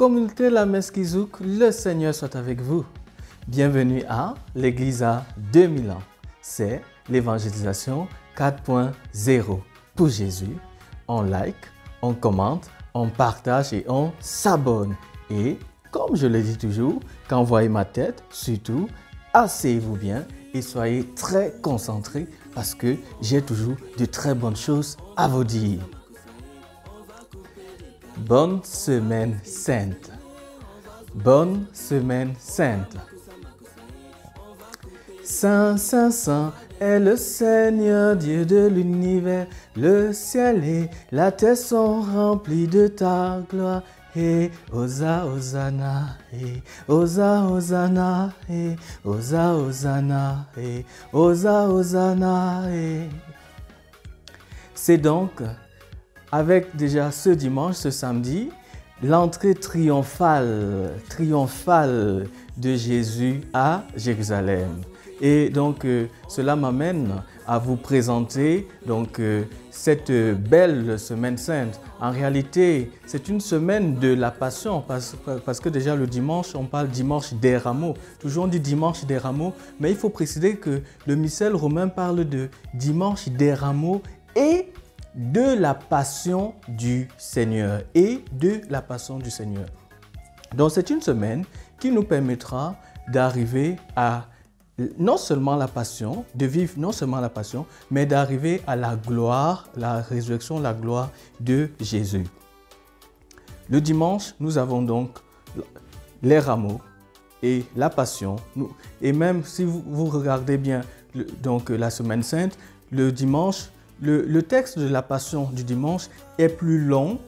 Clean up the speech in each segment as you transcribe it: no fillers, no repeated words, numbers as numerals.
Communauté La Messe Qui Zouke, le Seigneur soit avec vous. Bienvenue à l'Église à 2000 ans. C'est l'évangélisation 4.0. Pour Jésus, on like, on commente, on partage et on s'abonne. Et comme je le dis toujours, quand vous voyez ma tête, surtout, asseyez-vous bien et soyez très concentrés parce que j'ai toujours de très bonnes choses à vous dire. Bonne Semaine Sainte. Bonne Semaine Sainte. Saint est le Seigneur Dieu de l'univers. Le ciel et la terre sont remplis de ta gloire. Et Hosanna, et Hosanna, et Hosanna, et Hosanna. C'est donc avec déjà ce dimanche, ce samedi, l'entrée triomphale de Jésus à Jérusalem. Et donc, cela m'amène à vous présenter donc, cette belle Semaine Sainte. En réalité, c'est une semaine de la Passion parce que déjà le dimanche, on parle Dimanche des Rameaux. Toujours on dit Dimanche des Rameaux, mais il faut préciser que le missel romain parle de Dimanche des Rameaux et de la Passion du Seigneur. Donc, c'est une semaine qui nous permettra d'arriver à non seulement la passion, de vivre non seulement la passion, mais d'arriver à la gloire, la résurrection, la gloire de Jésus. Le dimanche, nous avons donc les rameaux et la passion. Et même si vous regardez bien donc, la Semaine Sainte, le dimanche, le texte de la passion du dimanche est plus long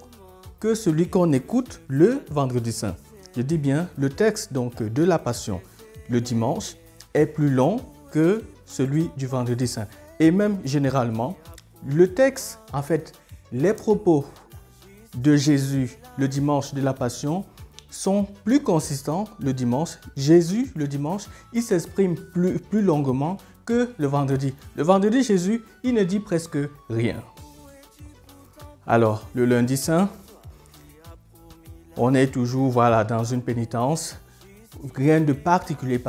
que celui qu'on écoute le vendredi saint. Je dis bien, le texte donc, de la passion le dimanche est plus long que celui du vendredi saint. Et même généralement, le texte, en fait, les propos de Jésus le dimanche de la Passion sont plus consistants le dimanche. Jésus, le dimanche, il s'exprime plus longuement que le vendredi. Le vendredi, Jésus, il ne dit presque rien. Alors, le lundi saint, on est toujours voilà, dans une pénitence. Rien de particulier.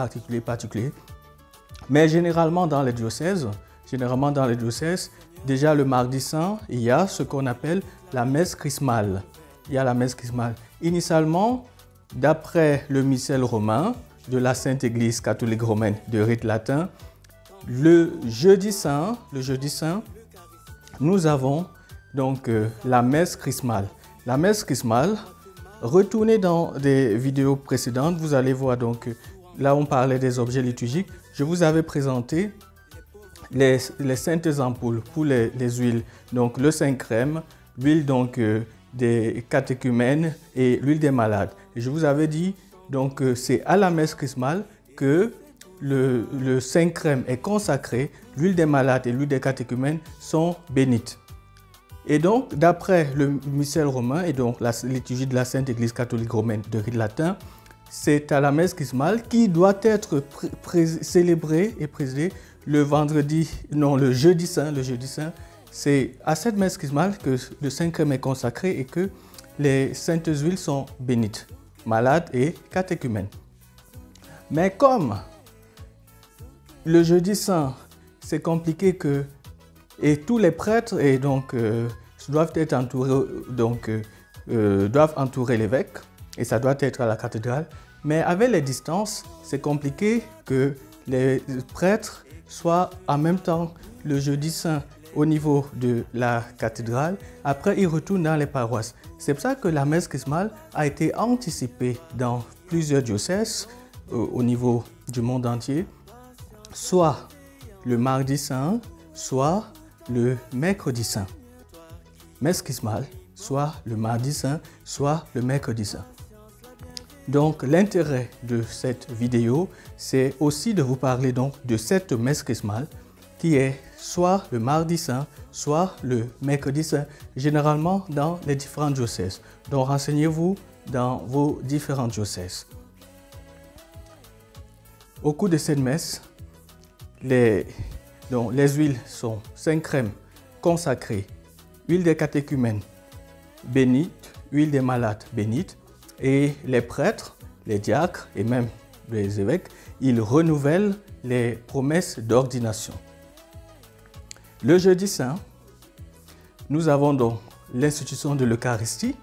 Mais généralement dans les diocèses, déjà le mardi saint, il y a ce qu'on appelle la messe chrismale. Initialement, d'après le missel romain de la Sainte Église catholique romaine de rite latin, le jeudi saint, nous avons donc la messe chrismale. La messe chrismale, retournez dans des vidéos précédentes, vous allez voir donc, là on parlait des objets liturgiques. Je vous avais présenté les saintes ampoules pour les huiles. Donc le Saint Crème, l'huile donc des catéchumènes et l'huile des malades. Et je vous avais dit, donc c'est à la messe chrismale que le Saint Crème est consacré, l'huile des malades et l'huile des catéchumènes sont bénites. Et donc, d'après le missel romain et donc la liturgie de la Sainte Église catholique romaine de rite latin, c'est à la messe chrismale qui doit être célébrée et présidée le jeudi saint. C'est à cette messe chrismale que le Saint-Crème est consacré et que les saintes huiles sont bénites, malades et catéchumènes. Mais comme le jeudi saint, c'est compliqué que et tous les prêtres et donc, doivent entourer l'évêque et ça doit être à la cathédrale. Mais avec les distances, c'est compliqué que les prêtres soient en même temps le jeudi saint au niveau de la cathédrale. Après, ils retournent dans les paroisses. C'est pour ça que la messe chrismale a été anticipée dans plusieurs diocèses au niveau du monde entier, soit le mardi saint, soit le mercredi saint. Messe chrismale, soit le mardi saint, soit le mercredi saint. Donc l'intérêt de cette vidéo, c'est aussi de vous parler donc de cette messe chrismale qui est soit le mardi saint, soit le mercredi saint, généralement dans les différents diocèses. Donc renseignez-vous dans vos différents diocèses. Au cours de cette messe, les huiles sont Saint Crème, consacrée, huile des catéchumènes, bénite, huile des malades, bénite. Et les prêtres, les diacres et même les évêques, ils renouvellent les promesses d'ordination. Le jeudi saint, nous avons donc l'institution de l'Eucharistie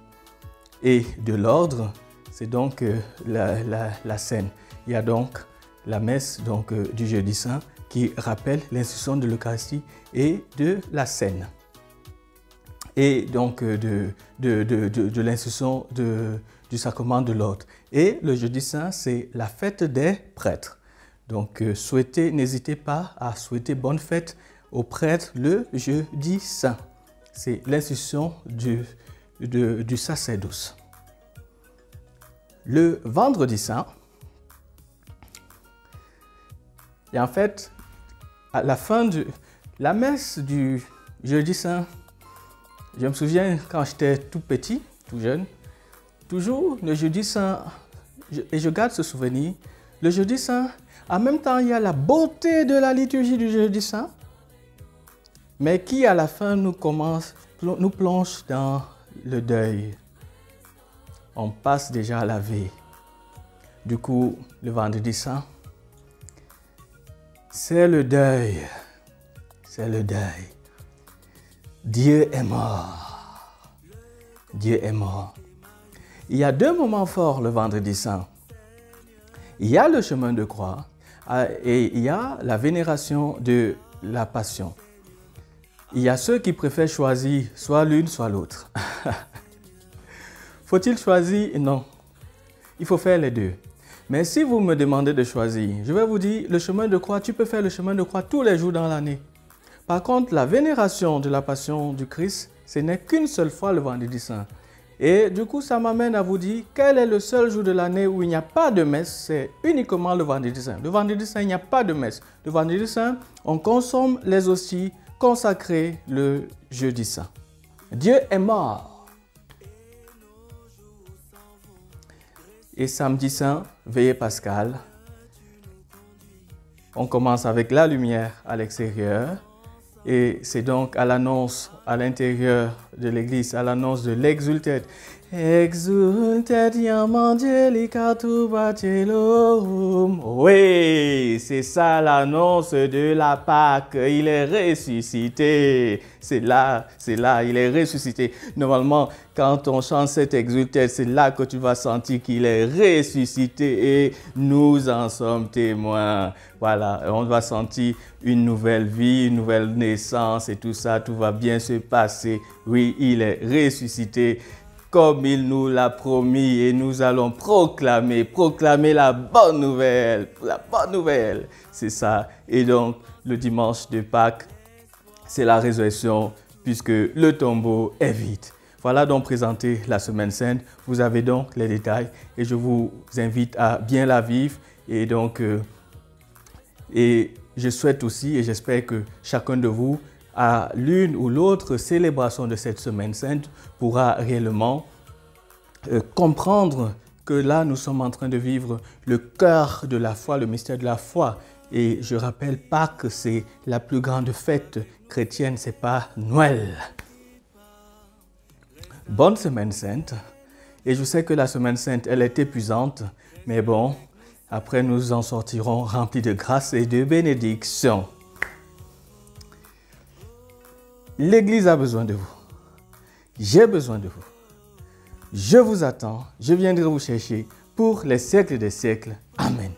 et de l'ordre, c'est donc la scène. Il y a donc la messe donc, du jeudi saint qui rappelle l'institution de l'Eucharistie et de la scène. Et donc de l'institution du sacrement de l'ordre. Et le jeudi saint, c'est la fête des prêtres. Donc n'hésitez pas à souhaiter bonne fête aux prêtres le jeudi saint. C'est l'institution du sacerdoce. Le vendredi saint, et en fait, à la fin de la messe du jeudi saint, je me souviens quand j'étais tout petit, tout jeune, toujours le jeudi saint, et je garde ce souvenir, le jeudi saint, en même temps il y a la beauté de la liturgie du jeudi saint, mais qui à la fin nous plonge dans le deuil. On passe déjà à la veille. Du coup, le vendredi saint, c'est le deuil, c'est le deuil. Dieu est mort, Dieu est mort. Il y a deux moments forts le vendredi saint. Il y a le chemin de croix et il y a la vénération de la passion. Il y a ceux qui préfèrent choisir soit l'une, soit l'autre. Faut-il choisir? Non. Il faut faire les deux. Mais si vous me demandez de choisir, je vais vous dire, le chemin de croix, tu peux faire le chemin de croix tous les jours dans l'année. Par contre, la vénération de la passion du Christ, ce n'est qu'une seule fois le vendredi saint. Et du coup, ça m'amène à vous dire, quel est le seul jour de l'année où il n'y a pas de messe? C'est uniquement le vendredi saint. Le vendredi saint, il n'y a pas de messe. Le vendredi saint, on consomme les hosties consacrées le jeudi saint. Dieu est mort. Et samedi saint, veillée pascale. On commence avec la lumière à l'extérieur. Et c'est donc à l'annonce à l'intérieur de l'église, à l'annonce de l'exultet. Exultet iam angelicatum celum. Oui, c'est ça l'annonce de la Pâque. Il est ressuscité. C'est là, il est ressuscité. Normalement, quand on chante cet exultet, c'est là que tu vas sentir qu'il est ressuscité et nous en sommes témoins. Voilà, on va sentir une nouvelle vie, une nouvelle naissance et tout ça, tout va bien se passer. Oui, il est ressuscité. Comme il nous l'a promis et nous allons proclamer la bonne nouvelle, c'est ça. Et donc, le dimanche de Pâques, c'est la résurrection puisque le tombeau est vide. Voilà donc présenté la Semaine Sainte. Vous avez donc les détails et je vous invite à bien la vivre. Et donc, et je souhaite aussi et j'espère que chacun de vous à l'une ou l'autre célébration de cette Semaine Sainte pourra réellement comprendre que là, nous sommes en train de vivre le cœur de la foi, le mystère de la foi. Et je rappelle pas que c'est la plus grande fête chrétienne, c'est pas Noël. Bonne Semaine Sainte. Et je sais que la Semaine Sainte, elle est épuisante, mais bon, après nous en sortirons remplis de grâce et de bénédiction. L'Église a besoin de vous. J'ai besoin de vous. Je vous attends. Je viendrai vous chercher pour les siècles des siècles. Amen.